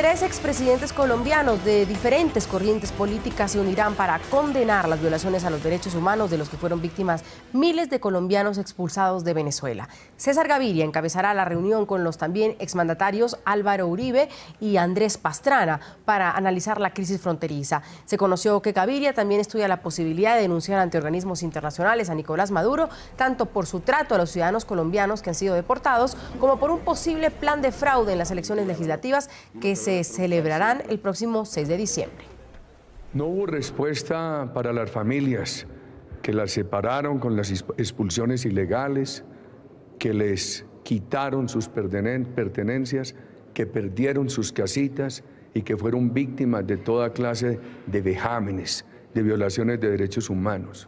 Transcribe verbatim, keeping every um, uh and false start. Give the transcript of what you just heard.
Tres expresidentes colombianos de diferentes corrientes políticas se unirán para condenar las violaciones a los derechos humanos de los que fueron víctimas miles de colombianos expulsados de Venezuela. César Gaviria encabezará la reunión con los también exmandatarios Álvaro Uribe y Andrés Pastrana para analizar la crisis fronteriza. Se conoció que Gaviria también estudia la posibilidad de denunciar ante organismos internacionales a Nicolás Maduro, tanto por su trato a los ciudadanos colombianos que han sido deportados, como por un posible plan de fraude en las elecciones legislativas que se se celebrarán el próximo seis de diciembre. No hubo respuesta para las familias que las separaron con las expulsiones ilegales, que les quitaron sus pertenencias, que perdieron sus casitas y que fueron víctimas de toda clase de vejámenes, de violaciones de derechos humanos.